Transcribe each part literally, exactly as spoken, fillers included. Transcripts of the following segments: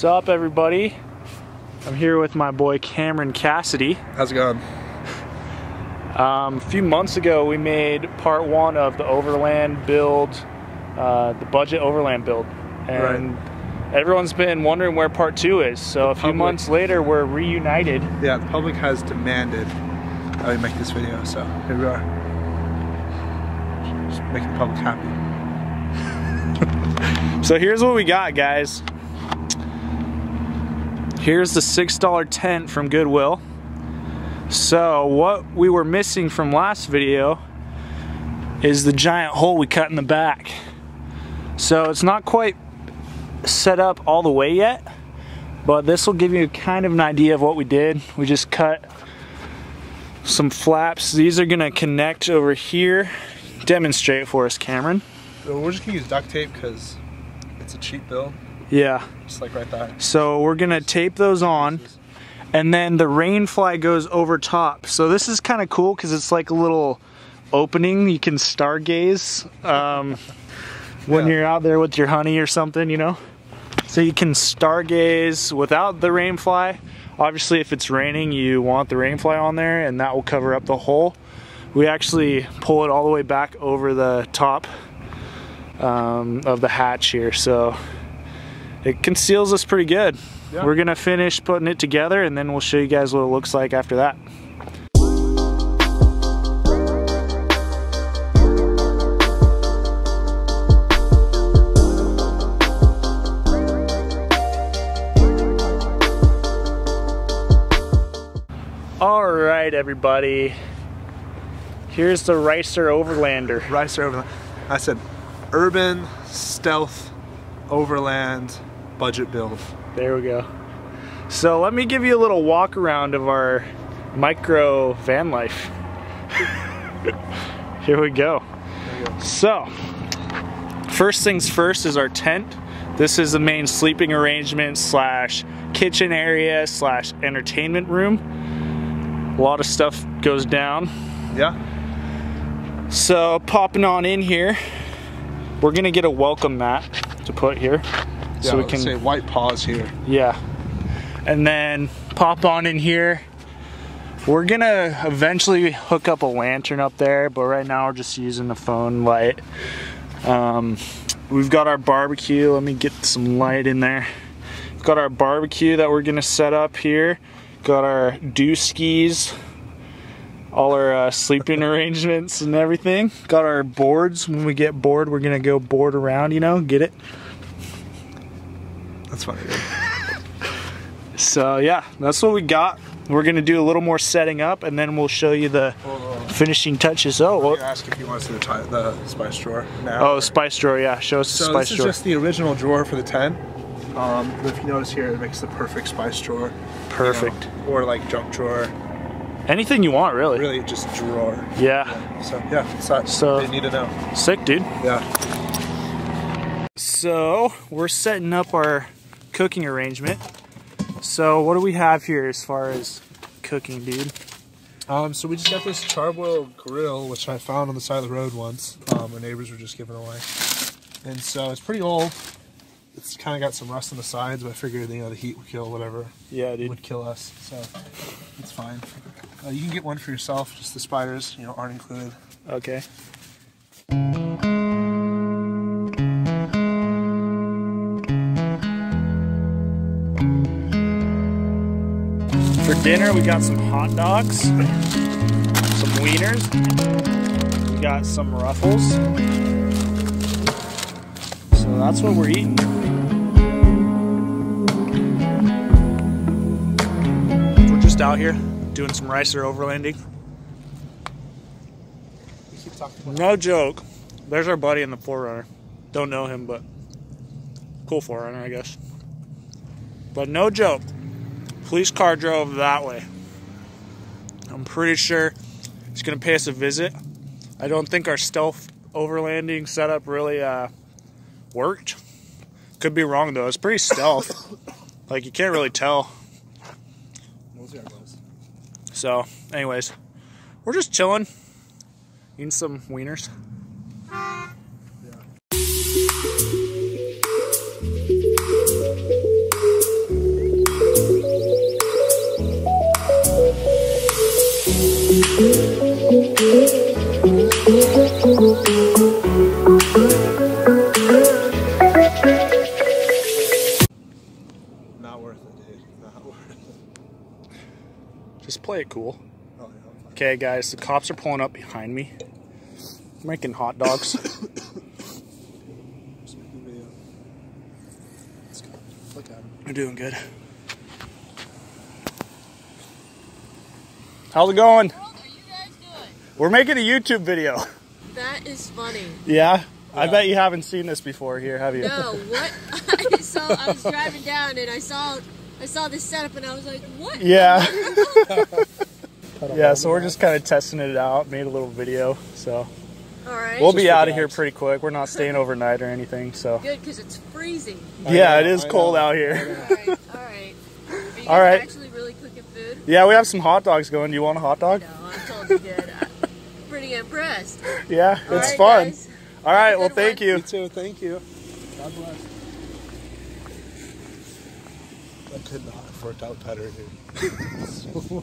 What's up, everybody? I'm here with my boy Cameron Cassidy. How's it going? Um, a few months ago we made part one of the overland build, uh, the budget overland build, and right. Everyone's been wondering where part two is, so the a few public, months later we're reunited. Yeah, the public has demanded that we make this video, so here we are. Just making the public happy. So here's what we got, guys. Here's the six dollar tent from Goodwill. So what we were missing from last video is the giant hole we cut in the back. So it's not quite set up all the way yet, but this will give you kind of an idea of what we did. We just cut some flaps. These are gonna connect over here. Demonstrate it for us, Cameron. We're just gonna use duct tape because it's a cheap build. Yeah. Just like right there. So we're gonna tape those on, and then the rain fly goes over top. So this is kind of cool because it's like a little opening. You can stargaze um, when yeah. You're out there with your honey or something, you know? So you can stargaze without the rain fly. Obviously, if it's raining, you want the rain fly on there, and that will cover up the hole. We actually pull it all the way back over the top um, of the hatch here. So it conceals us pretty good. Yeah. We're gonna finish putting it together, and then we'll show you guys what it looks like after that. All right, everybody. Here's the Ricer Overlander. Ricer Overlander. I said urban stealth overland budget build. There we go. So let me give you a little walk around of our micro van life. Here we go. There we go. So first things first is our tent. This is the main sleeping arrangement slash kitchen area slash entertainment room. A lot of stuff goes down. Yeah. So popping on in here, we're gonna get a welcome mat to put here. Yeah, so we can say white paws here. Yeah. And then pop on in here. We're gonna eventually hook up a lantern up there, but right now we're just using the phone light. Um, we've got our barbecue. Let me get some light in there. We've got our barbecue that we're gonna set up here. Got our dew skis, all our uh, sleeping arrangements and everything. Got our boards. When we get bored, we're gonna go board around, you know, get it? That's funny. So yeah, that's what we got. We're gonna do a little more setting up, and then we'll show you the whoa, whoa. finishing touches. Oh, well, ask if you want to see the, the spice drawer now. Oh, or... spice drawer. Yeah, show us so the spice drawer. So this is drawer. just the original drawer for the tent. Um, if you notice here, it makes the perfect spice drawer. Perfect. You know, or like junk drawer. Anything you want, really. Really, just drawer. Yeah. yeah. So yeah, it's not, so they need to know. Sick, dude. Yeah. So we're setting up our cooking arrangement. So what do we have here as far as cooking, dude? Um, so we just got this charboil grill, which I found on the side of the road once. Um, our neighbors were just giving away, and so it's pretty old. It's kind of got some rust on the sides, but I figured, you know, the heat would kill whatever. Yeah, dude. Would kill us, so it's fine. Uh, you can get one for yourself. Just the spiders, you know, aren't included. Okay. For dinner, we got some hot dogs, some wieners, we got some Ruffles. So that's what we're eating. We're just out here doing some Ricer overlanding. No joke. There's our buddy in the four runner. Don't know him, but cool four runner, I guess. But no joke. Police car drove that way. I'm pretty sure he's gonna pay us a visit. I don't think our stealth overlanding setup really uh, worked. Could be wrong though. It's pretty stealth. Like you can't really tell. So, anyways, we're just chilling, eating some wieners. Yeah. Not worth it, dude. Not worth it. Just play it cool. Okay, guys, the cops are pulling up behind me. They're making hot dogs. You're doing good. How's it going? How are you guys doing? We're making a YouTube video. That is funny. Yeah? Yeah. I bet you haven't seen this before here, have you? No, what? I saw, I was driving down and I saw I saw this setup and I was like, what? Yeah. Yeah, so we're just kind of testing it out, made a little video, so. All right. We'll just be out of here pretty quick. We're not staying overnight or anything, so. Good, because it's freezing. Yeah, know, it is I cold know. out here. All right, all right. Are you all right. actually really cooking food? Yeah, we have some hot dogs going. Do you want a hot dog? No, I'm totally good. I'm pretty impressed. Yeah, all it's right, fun. Guys. All right, well, thank one. you. You too, thank you. God bless. That could not have worked out better, dude. So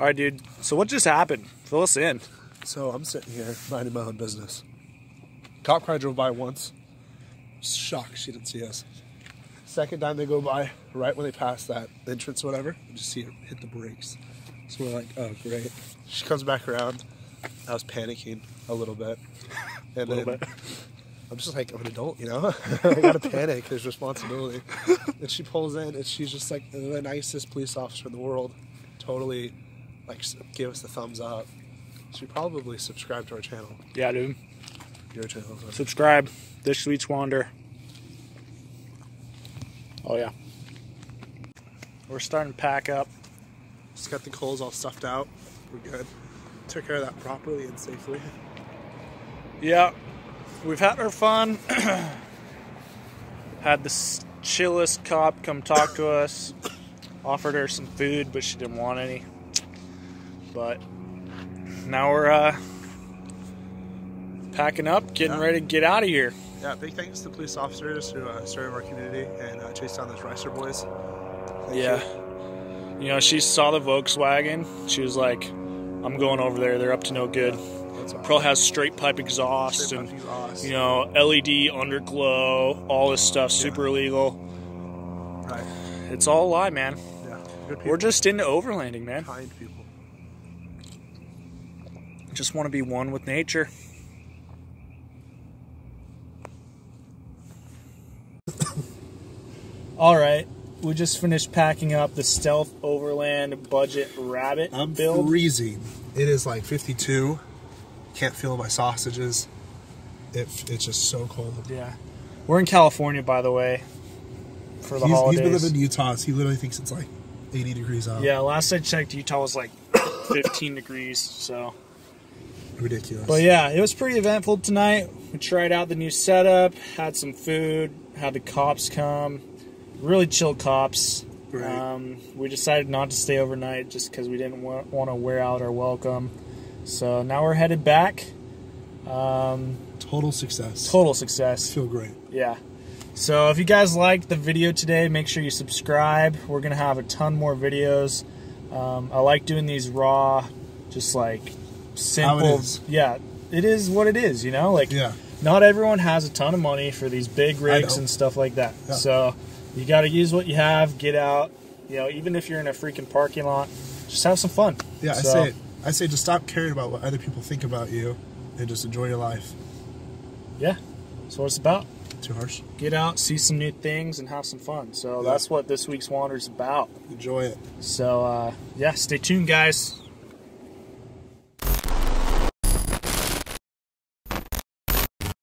all right, dude, so what just happened? Fill us in. So I'm sitting here minding my own business. Cop car drove by once. Shocked she didn't see us. Second time they go by, right when they pass that entrance or whatever, I just see her hit the brakes. So we're like, oh, great. She comes back around. I was panicking a little bit. And a little then bit. I'm just like, I'm an adult, you know? I gotta panic. There's responsibility. And she pulls in, and she's just like the nicest police officer in the world. Totally, like, gave us the thumbs up. She probably subscribed to our channel. Yeah, dude. Your channel. Right? Subscribe. This Week's Wander. Oh, yeah. We're starting to pack up. Just got the coals all stuffed out. We're good. Took care of that properly and safely. Yeah. We've had our fun. Had the chillest cop come talk to us. Offered her some food, but she didn't want any. But now we're uh, packing up, getting yeah. ready to get out of here. Yeah, big thanks to the police officers who uh, serve our community and uh, chased down those Ricer boys. Thank yeah. You. you know, she saw the Volkswagen. She was like, I'm going over there. They're up to no good. Yeah, awesome. Pro has straight pipe exhaust straight and, pipe exhaust. you know, L E D underglow, all this stuff, super yeah. illegal. Right. It's all a lie, man. Yeah. Good we're just into overlanding, man. Kind people. Just want to be one with nature. All right, we just finished packing up the Stealth Overland Budget Rabbit I'm build. freezing. It is like fifty-two. Can't feel my sausages. It, it's just so cold. Yeah, we're in California, by the way. For the he's, holidays, he's been living in Utah. So he literally thinks it's like eighty degrees out. Yeah, last I checked, Utah was like fifteen degrees. So. Ridiculous. But yeah, it was pretty eventful tonight. We tried out the new setup, had some food, had the cops come. Really chill cops. Right. Um, we decided not to stay overnight just because we didn't wa want to wear out our welcome. So now we're headed back. Um, total success. Total success. I feel great. Yeah. So if you guys liked the video today, make sure you subscribe. We're going to have a ton more videos. Um, I like doing these raw, just like... simple, it yeah, it is what it is, you know, like yeah. not everyone has a ton of money for these big rigs and stuff like that. Yeah. So you got to use what you have, get out, you know, even if you're in a freaking parking lot, just have some fun. Yeah. So, I say, it. I say, just stop caring about what other people think about you and just enjoy your life. Yeah. So it's about too harsh. Get out, see some new things and have some fun. So yeah. that's what This Week's Wander is about. Enjoy it. So, uh, yeah, stay tuned guys.